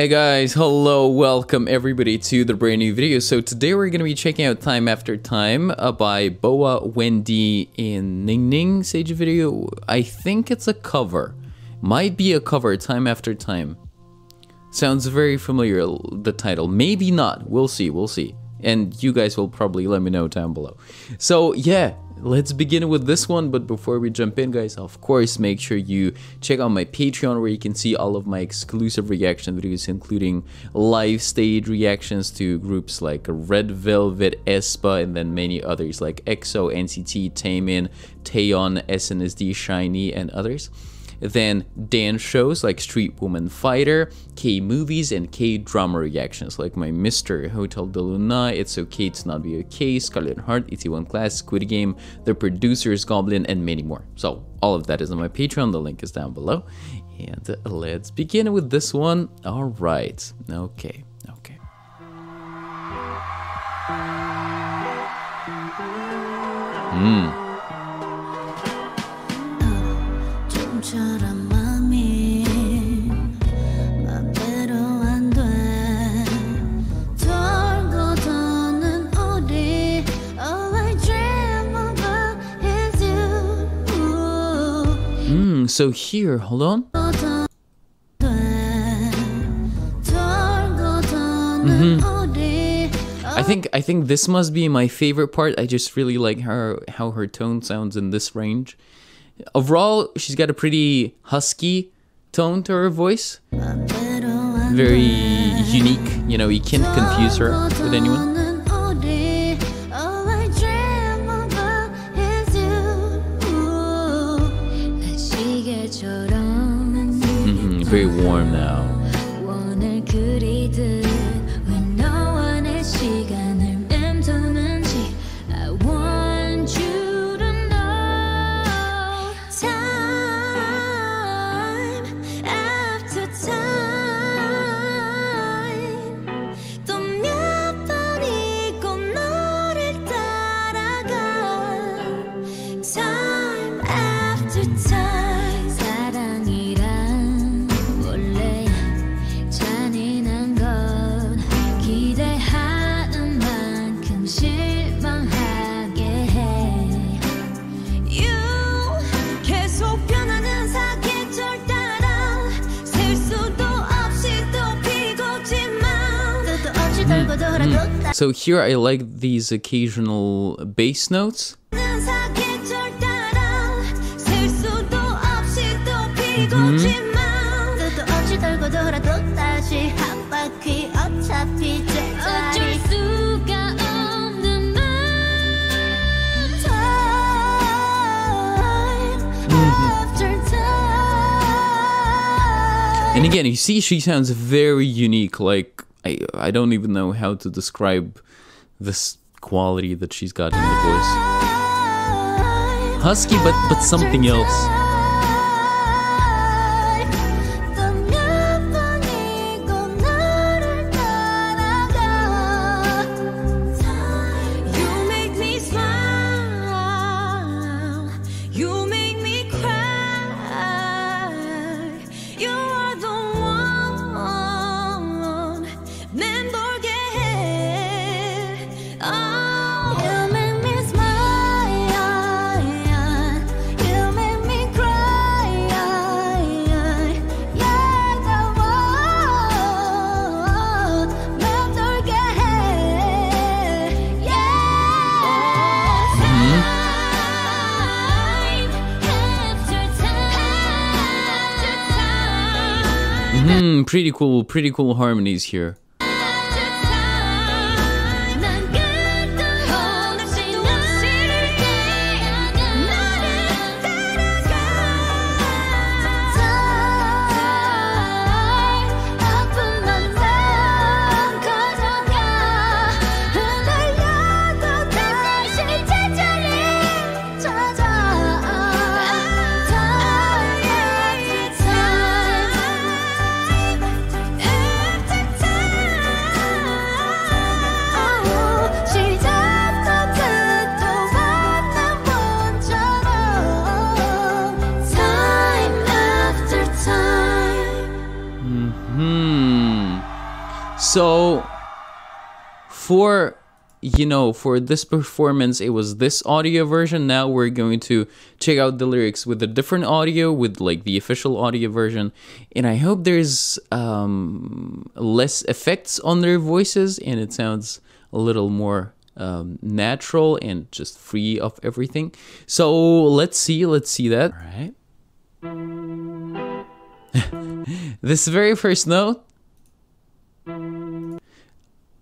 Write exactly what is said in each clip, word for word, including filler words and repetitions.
Hey guys, hello, welcome everybody to the brand new video. So today we're going to be checking out Time After Time uh, by BoA, Wendy, and Ningning. Sage video, I think it's a cover. Might be a cover, Time After Time. Sounds very familiar, the title. Maybe not, we'll see, we'll see. And you guys will probably let me know down below. So yeah, let's begin with this one, but before we jump in guys, of course make sure you check out my Patreon where you can see all of my exclusive reaction videos, including live stage reactions to groups like Red Velvet, aespa, and then many others like EXO, N C T, Taemin, Taeyeon, S N S D, SHINee, and others. Then dance shows like Street Woman Fighter, K-movies, and K-drama reactions like My Mister, Hotel de Luna, It's Okay to Not Be Okay, Scarlet and Heart, E one Class, Squid Game, The Producer's Goblin, and many more. So all of that is on my Patreon, the link is down below. And let's begin with this one. Alright, okay, okay. Hmm. Mm, so here, hold on. Mm-hmm. I think I think this must be my favorite part. I just really like her how her tone sounds in this range. Overall, she's got a pretty husky tone to her voice. Very unique, you know, you can't confuse her with anyone. Mm-hmm, very warm now. Mm. So here I like these occasional bass notes. Mm-hmm. Mm-hmm. And again, you see she sounds very unique, like I, I don't even know how to describe this quality that she's got in the voice. Husky, but, but something else. Mm, pretty cool, pretty cool harmonies here. So for, you know, for this performance, it was this audio version. Now we're going to check out the lyrics with a different audio, with like the official audio version. And I hope there's um, less effects on their voices and it sounds a little more um, natural and just free of everything. So let's see, let's see that. All right. This very first note,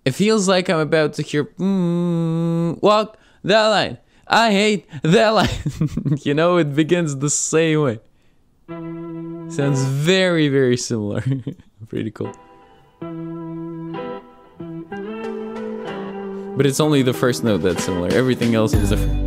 it feels like I'm about to hear mm, walk that line. I hate that line. You know, it begins the same way. Sounds very, very similar. Pretty cool. But it's only the first note that's similar. Everything else is different.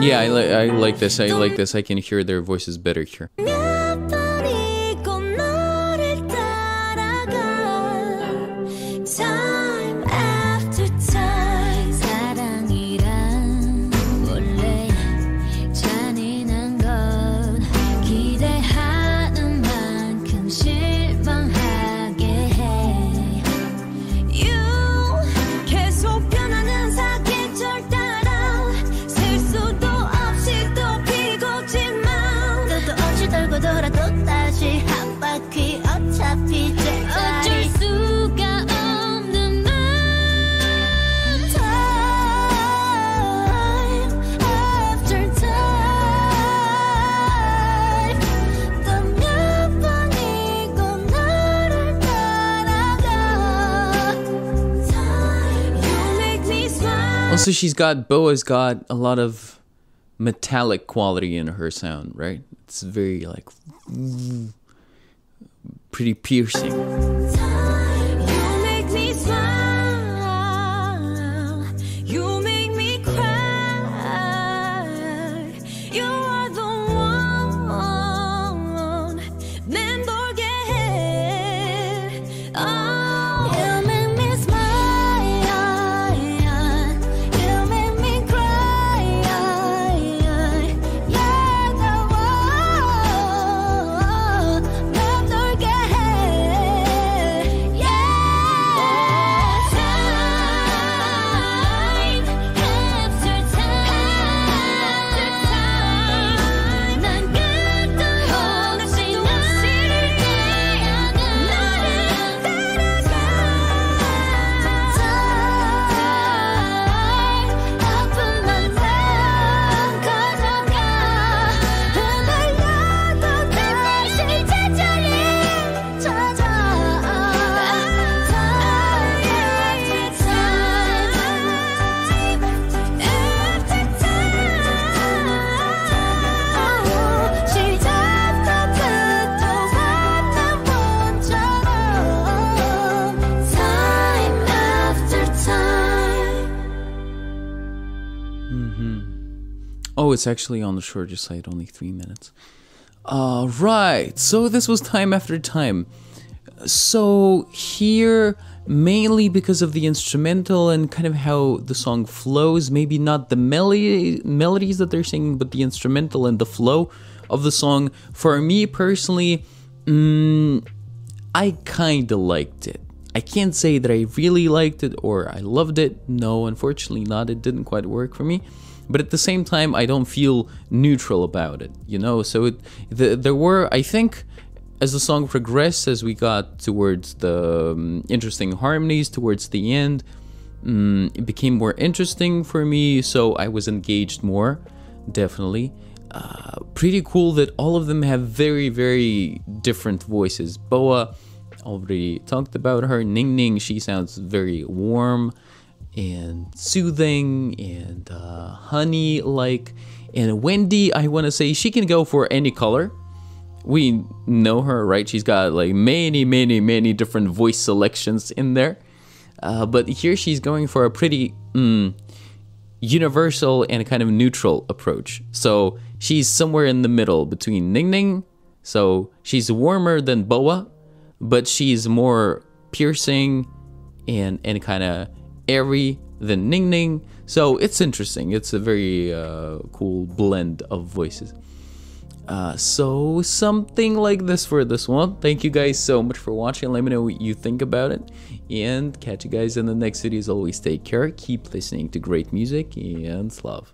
Yeah, I, li I like this, I like this. I can hear their voices better here. So she's got, BoA's got a lot of metallic quality in her sound, right? It's very like pretty piercing. You make me smile. You make me cry. You are the one. Oh, it's actually on the shorter side, only three minutes. All right, so this was Time After Time. So here, mainly because of the instrumental and kind of how the song flows, maybe not the melody melodies that they're singing, but the instrumental and the flow of the song. For me personally, mm, I kind of liked it. I can't say that I really liked it or I loved it. No, unfortunately not. It didn't quite work for me. But at the same time, I don't feel neutral about it, you know? So it, the, there were, I think, as the song progressed, as we got towards the um, interesting harmonies, towards the end, um, it became more interesting for me, so I was engaged more, definitely. Uh, pretty cool that all of them have very, very different voices. BoA, already talked about her. Ningning, she sounds very warm and soothing and uh, honey like. And Wendy, I want to say she can go for any color. we know her, right? She's got like many, many, many different voice selections in there. Uh, but here she's going for a pretty mm, universal and kind of neutral approach. So she's somewhere in the middle between Ningning. So she's warmer than BoA, but she's more piercing and, and kind of airy than Ningning. So it's interesting. It's a very uh, cool blend of voices. Uh, so something like this for this one. Thank you guys so much for watching. Let me know what you think about it, and catch you guys in the next video. As always, take care, keep listening to great music, and love.